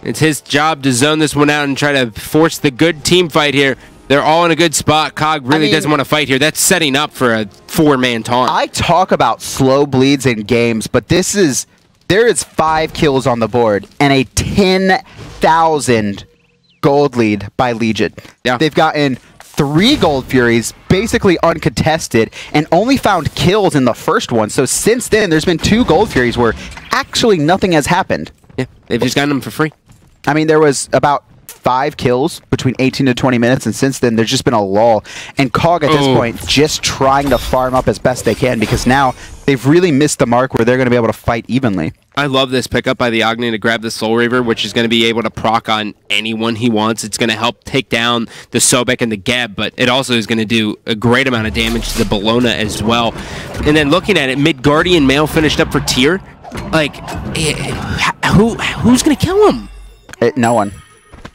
it's his job to zone this one out and try to force the good team fight here. They're all in a good spot. Cog really doesn't want to fight here. That's setting up for a 4-man taunt. I talk about slow bleeds in games, but this is... There is 5 kills on the board and a 10,000... gold lead by Legion. Yeah. They've gotten 3 Gold Furies, basically uncontested, and only found kills in the first one. So since then, there's been 2 Gold Furies where actually nothing has happened. Yeah, they've just gotten them for free. I mean, there was about 5 kills between 18 to 20 minutes, and since then, there's just been a lull. And Cog at this point just trying to farm up as best they can because now they've really missed the mark where they're going to be able to fight evenly. I love this pickup by the Agni to grab the Soul Reaver, which is going to be able to proc on anyone he wants. It's going to help take down the Sobek and the Geb, but it also is going to do a great amount of damage to the Bellona as well. And then looking at it, Mid-Guardian Mail finished up for Tyr. Like, who's going to kill him? No one.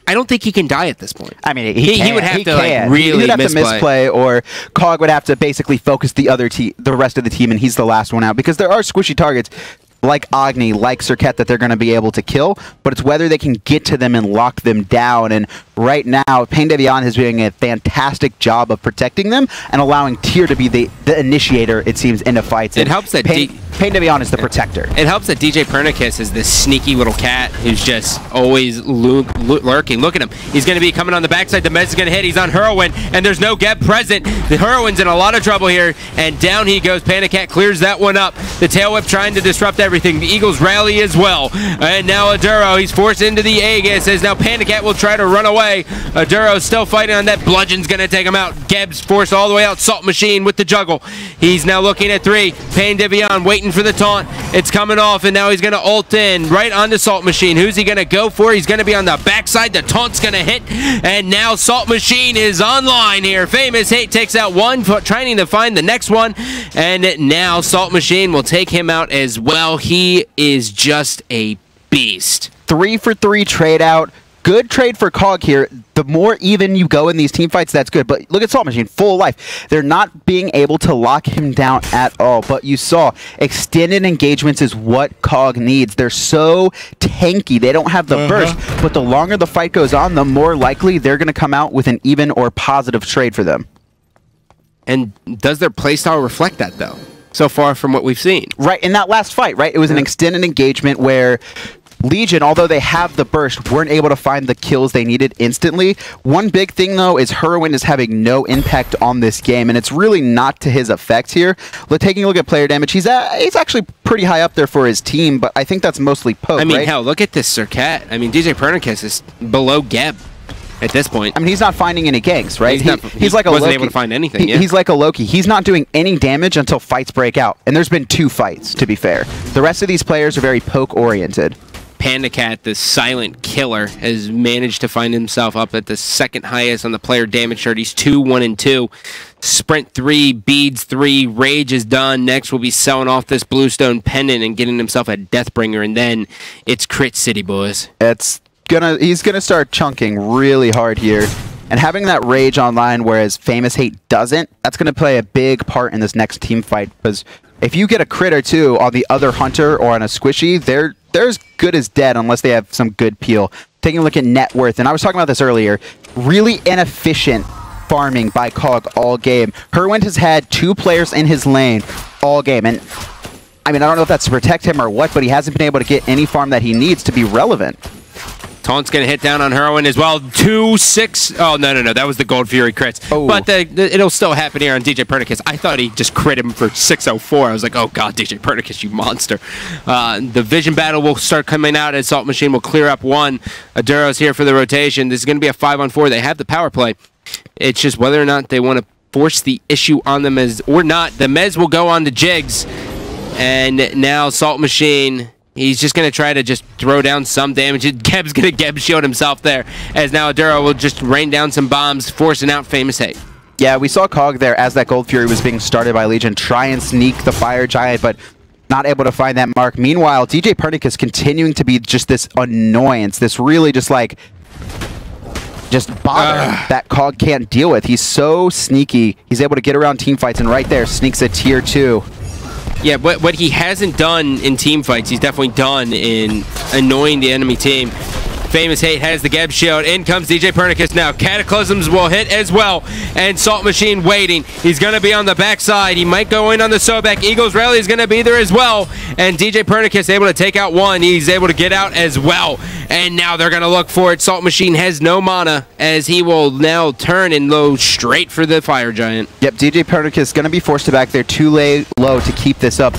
I don't think he can die at this point. I mean, he would have to like, really misplay, or Cog would have to basically focus the other the rest of the team, and he's the last one out because there are squishy targets like Agni, like Serqet that they're going to be able to kill, but it's whether they can get to them and lock them down. And right now, Pandavion is doing a fantastic job of protecting them and allowing Tyr to be the initiator, it seems, into fights. It helps that Pandavion is the protector. It helps that DJ Pernicus is this sneaky little cat who's just always lurking. Look at him. He's going to be coming on the backside. The Mez is going to hit. He's on Herowind, and there's no Geb present. The Herowind's in a lot of trouble here, and down he goes. Panda Cat clears that one up. The Tail Whip trying to disrupt everything. The Eagles rally as well. And now Aduro, he's forced into the Aegis as now Panda Cat will try to run away. Aduro still fighting on that. Bludgeon's going to take him out. Geb's forced all the way out. Salt Machine with the juggle. He's now looking at 3. Pandavion waiting for the taunt. It's coming off, and now he's going to ult in right onto Salt Machine. Who's he going to go for? He's going to be on the backside. The taunt's going to hit, and now Salt Machine is online here. Famous Hate takes out one, trying to find the next one, and now Salt Machine will take him out as well. He is just a beast. 3 for 3 trade out. Good trade for Cog here. The more even you go in these team fights, that's good. But look at Salt Machine, full life. They're not being able to lock him down at all. But you saw extended engagements is what Cog needs. They're so tanky. They don't have the burst. But the longer the fight goes on, the more likely they're going to come out with an even or positive trade for them. And does their playstyle reflect that, though? So far from what we've seen. Right. In that last fight, right? It was an extended engagement where Legion, although they have the burst, weren't able to find the kills they needed instantly. One big thing, though, is Herowind is having no impact on this game, and it's really not to his effect here. Taking a look at player damage, he's actually pretty high up there for his team, but I think that's mostly poke, I mean, right? Hell, look at this Serqet. I mean, DJ Pernicus is below Geb at this point. I mean, he's not finding any ganks, right? He's like a Loki. He wasn't able to find anything, He's like a Loki. He's not doing any damage until fights break out, and there's been 2 fights, to be fair. The rest of these players are very poke-oriented. Panda Cat, the silent killer, has managed to find himself up at the second highest on the player damage chart. He's 2, 1, and 2. Sprint 3, beads 3, rage is done. Next, we'll be selling off this Bluestone Pendant and getting himself a Deathbringer, and then it's Crit City, boys. He's gonna start chunking really hard here. And having that rage online, whereas Famous Hate doesn't, that's gonna play a big part in this next team fight, because if you get a crit or 2 on the other hunter or on a squishy, they're as good as dead unless they have some good peel. Taking a look at net worth, and I was talking about this earlier, really inefficient farming by Cog all game. Herowind has had 2 players in his lane all game, and I mean, I don't know if that's to protect him or what, but he hasn't been able to get any farm that he needs to be relevant. Taunt's going to hit down on Heroin as well. 2-6. Oh, no, no, no. That was the Gold Fury crits. Oh. But it'll still happen here on DJ Pernicus. I thought he just crit him for 604. I was like, oh, God, DJ Pernicus, you monster. The vision battle will start coming out as Salt Machine will clear up one. Aduro's here for the rotation. This is going to be a 5-on-4. They have the power play. It's just whether or not they want to force the issue on the Mez or not. The Mez will go on to Jigs. And now Salt Machine... He's just going to try to just throw down some damage. Geb's going to Geb shield himself there, as now Aduro will just rain down some bombs, forcing out Famous Hate. Yeah, we saw Cog there as that Gold Fury was being started by Legion, try and sneak the Fire Giant, but not able to find that mark. Meanwhile, DJ Pernicus continuing to be just this annoyance, this really just like... just bother that Cog can't deal with. He's so sneaky. He's able to get around teamfights, and right there sneaks a Tier 2. Yeah, what he hasn't done in team fights, he's definitely done in annoying the enemy team. Famous Hate has the Geb shield. In comes DJ Pernicus now. Cataclysms will hit as well. And Salt Machine waiting. He's going to be on the backside. He might go in on the Sobek. Eagle's Rally is going to be there as well. And DJ Pernicus able to take out one. He's able to get out as well. And now they're going to look for it. Salt Machine has no mana as he will now turn and low straight for the Fire Giant. Yep, DJ Pernicus is going to be forced to back there too low to keep this up.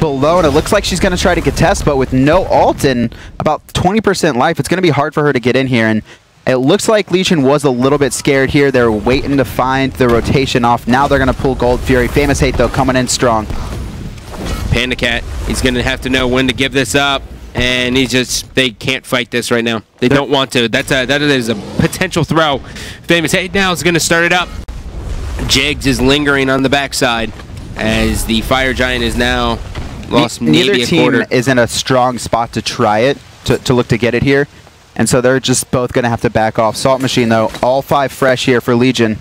Bellona looks like she's going to try to contest, but with no ult and about 20% life, it's going to be hard for her to get in here. And it looks like Legion was a little bit scared here. They're waiting to find the rotation off. Now they're going to pull Gold Fury. Famous Hate, though, coming in strong. Panda Cat, he's going to have to know when to give this up. And he's just, they can't fight this right now. They don't want to. That is a potential throw. Famous Hate now is going to start it up. Jigs is lingering on the backside as the Fire Giant is now... Neither team is in a strong spot to try it, to look to get it here. And so they're just both going to have to back off. Salt Machine, though, all five fresh here for Legion.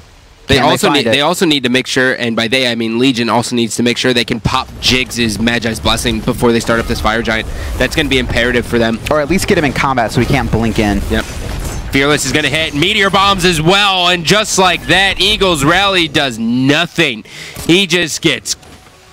They also need to make sure, and by they I mean Legion also needs to make sure they can pop Jigs' Magi's Blessing before they start up this Fire Giant. That's going to be imperative for them. Or at least get him in combat so he can't blink in. Yep. Fearless is going to hit Meteor Bombs as well, and just like that, Eagle's Rally does nothing. He just gets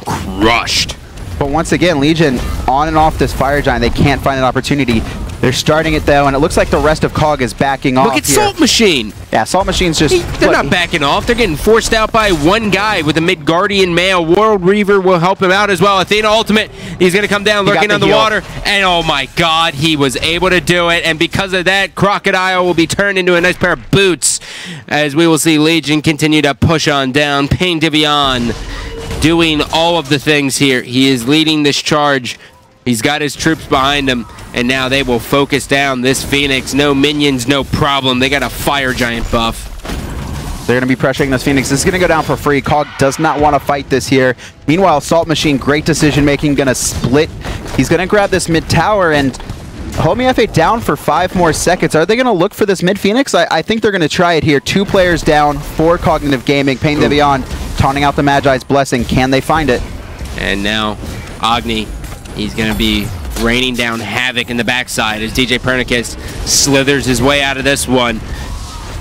crushed. But once again, Legion, on and off this Fire Giant, they can't find an opportunity. They're starting it, though, and it looks like the rest of COG is backing off. Look at Salt Machine! Yeah, Salt Machine's just... They're not backing off. They're getting forced out by one guy with a mid-Guardian male. World Reaver will help him out as well. Athena Ultimate, he's going to come down lurking on the water. And oh my god, he was able to do it. And because of that, Crocodile will be turned into a nice pair of boots. As we will see Legion continue to push on down. Pandavion doing all of the things here. He is leading this charge. He's got his troops behind him, and now they will focus down this Phoenix. No minions, no problem. They got a Fire Giant buff. They're going to be pressuring this Phoenix. This is going to go down for free. Cog does not want to fight this here. Meanwhile, Salt Machine, great decision making, going to split. He's going to grab this mid tower, and Homiefa down for 5 more seconds. Are they going to look for this mid Phoenix? I think they're going to try it here. 2 players down for Cognitive Gaming. Pandavion taunting out the Magi's Blessing. Can they find it? And now Agni, he's going to be raining down havoc in the backside as DJ Pernicus slithers his way out of this one.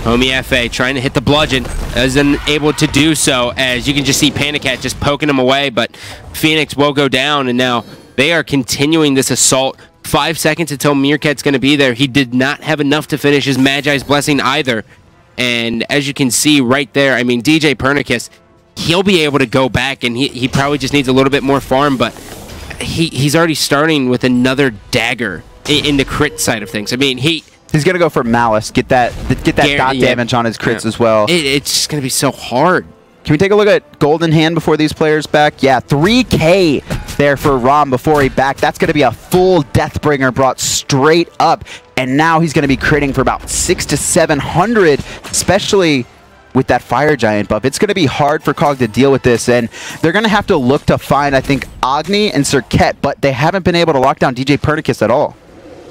Homiefa trying to hit the bludgeon, isn't able to do so, as you can just see Panda Cat just poking him away, but Phoenix will go down, and now they are continuing this assault. 5 seconds until Meerkat's going to be there. He did not have enough to finish his Magi's Blessing either. And as you can see right there, I mean, DJ Pernicus, he'll be able to go back, and he probably just needs a little bit more farm, but he's already starting with another dagger in the crit side of things. I mean, he's going to go for Malice, get that dot damage on his crits as well. It's just going to be so hard. Can we take a look at Golden Hand before these players back? Yeah, 3K there for Rom before he back. That's going to be a full Deathbringer brought straight up, and now he's going to be critting for about 600 to 700, especially with that Fire Giant buff. It's going to be hard for COG to deal with this, and they're going to have to look to find, I think, Agni and Serqet, but they haven't been able to lock down DJ Pernicus at all.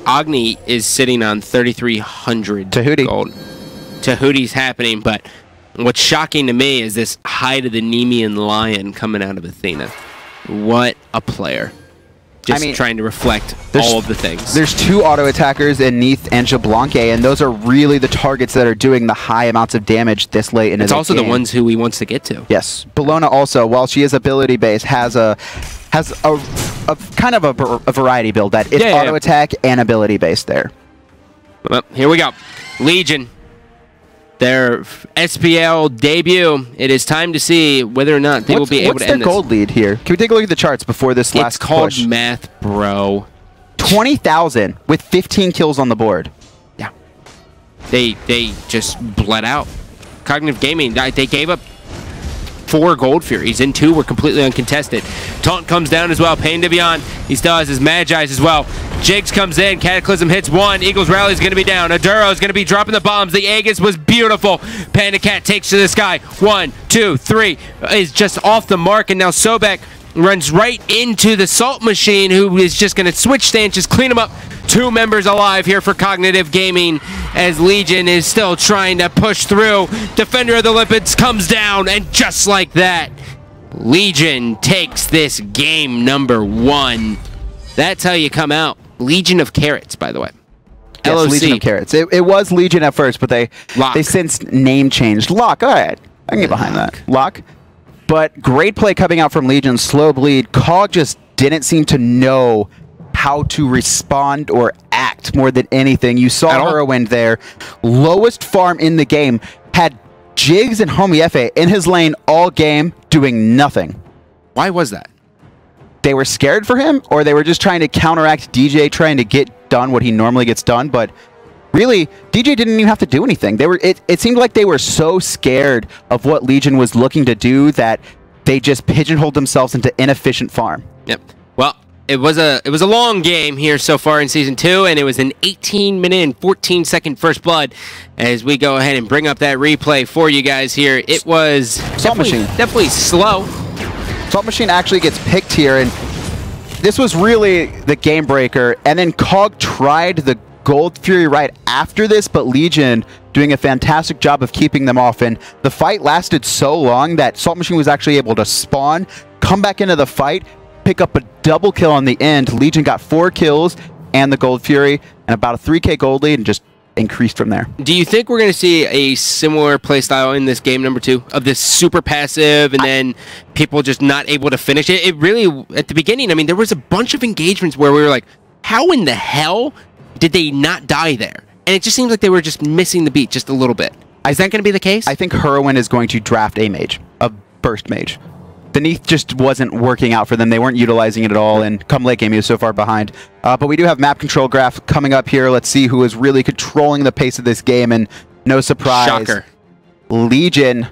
Agni is sitting on 3,300 Tahuti gold. Tahuti's happening, but what's shocking to me is this Hide of the Nemean Lion coming out of Athena. What a player. Just trying to reflect all of the things. There's 2 auto-attackers in Neith and Xbalanque, and those are really the targets that are doing the high amounts of damage this late in the game. It's also the ones who he wants to get to. Yes. Bellona also, while she is ability-based, has a kind of a variety build that it's auto-attack and ability-based there. But here we go. Legion, their SPL debut. It is time to see whether or not they will be able to end this. What's their gold lead here? Can we take a look at the charts before this last push? It's called math, bro. 20,000 with 15 kills on the board. Yeah. They just bled out. Cognitive Gaming, they gave up 4 gold furies, and 2 were completely uncontested. Taunt comes down as well. Pandavion, he still has his Magi's as well. Jigs comes in, Cataclysm hits 1, Eagle's Rally is going to be down, Aduro is going to be dropping the bombs, the Aegis was beautiful, Panda Cat takes to the sky, 1, 2, 3, is just off the mark, and now Sobek runs right into the Salt Machine, who is just going to switch stances, clean him up. 2 members alive here for Cognitive Gaming, as Legion is still trying to push through. Defender of the Lipids comes down, and just like that, Legion takes this game number 1. That's how you come out. Legion of Carrots, by the way. Yes, LOC. Legion of Carrots. It was Legion at first, but they since name changed. Lock, all right. I can get behind that. Lock. But great play coming out from Legion. Slow bleed. Cog just didn't seem to know how to respond or act more than anything. You saw Herowind there. Lowest farm in the game. Had Jigs and Homiefa in his lane all game doing nothing. Why was that? They were scared for him, or they were just trying to counteract DJ, trying to get done what he normally gets done. But really, DJ didn't even have to do anything. They were, it seemed like they were so scared of what Legion was looking to do that they just pigeonholed themselves into inefficient farm. Yep. Well, it was a long game here so far in Season 2, and it was an 18-minute and 14-second first blood. As we go ahead and bring up that replay for you guys here, it was Salt Machine. Definitely slow. Salt Machine actually gets picked here, and this was really the game breaker. And then Cog tried the Gold Fury right after this, but Legion doing a fantastic job of keeping them off, and the fight lasted so long that Salt Machine was actually able to spawn, come back into the fight, pick up a double kill on the end. Legion got 4 kills and the Gold Fury, and about a 3K gold lead, and just increased from there. Do you think we're going to see a similar playstyle in this game number 2 of this super passive and then people just not able to finish it? It really, at the beginning, I mean, there was a bunch of engagements where we were like, how in the hell did they not die there? And it just seems like they were just missing the beat just a little bit. Is that going to be the case? I think Herowind is going to draft a mage, a burst mage. The Neith just wasn't working out for them. They weren't utilizing it at all, and come late game, he was so far behind. But we do have map control graph coming up here. Let's see who is really controlling the pace of this game, and no surprise, shocker, Legion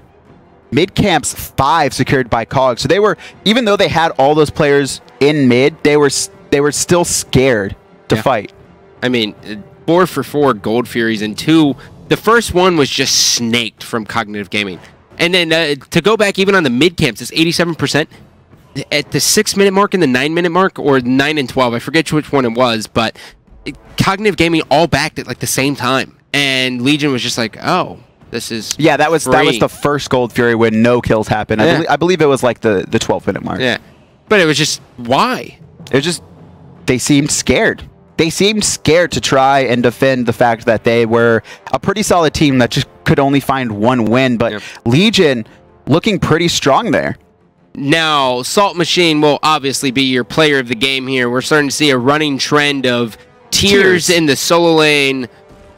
mid camps 5 secured by Cog. So they were, even though they had all those players in mid, they were still scared to fight. I mean, 4 for 4 Gold Furies, and 2. The first one was just snaked from Cognitive Gaming. And then to go back even on the mid camps, it's 87%. At the 6-minute mark and the 9-minute mark, or 9 and 12, I forget which one it was, but Cognitive Gaming all backed at like the same time. And Legion was just like, oh, this is that was the first Gold Fury when no kills happened. Yeah. I believe it was like the 12-minute mark. Yeah. But it was just, why? It was just, they seemed scared. They seemed scared to try and defend the fact that they were a pretty solid team that just could only find one win, but Legion looking pretty strong there. Now, Salt Machine will obviously be your player of the game here. We're starting to see a running trend of Tyrs in the solo lane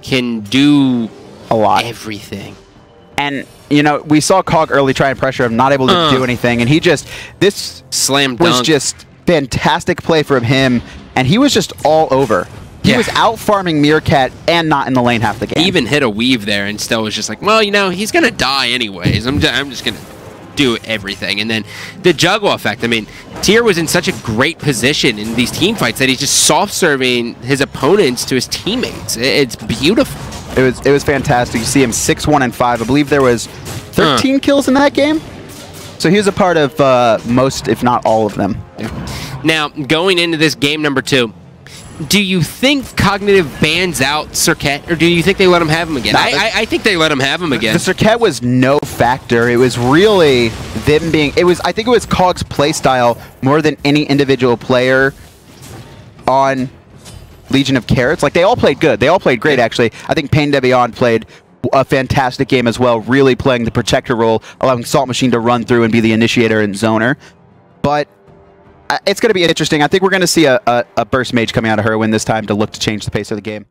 can do a lot. Everything. And, you know, we saw Cog early try and pressure him, not able to do anything, and he just, this slam dunk was just fantastic play from him. And he was just all over. He was out farming Meerkat and not in the lane half the game. He even hit a weave there and still was just like, well, you know, he's going to die anyways. I'm just going to do everything. And then the juggle effect. I mean, Tyr was in such a great position in these team fights that he's just soft serving his opponents to his teammates. It's beautiful. It was fantastic. You see him 6-1 and 5. I believe there was 13 kills in that game. So he was a part of most, if not all of them. Yeah. Now, going into this game number 2, do you think Cognitive bans out Serqet, or do you think they let him have him again? No, I think they let him have him again. The Serqet was no factor. It was really them being, I think it was Cog's playstyle more than any individual player on Legion of Carrots. Like, they all played good. They all played great, actually. I think Pandavion played a fantastic game as well, really playing the protector role, allowing Salt Machine to run through and be the initiator and zoner. But it's going to be interesting. I think we're going to see a burst mage coming out of Herowind this time to look to change the pace of the game.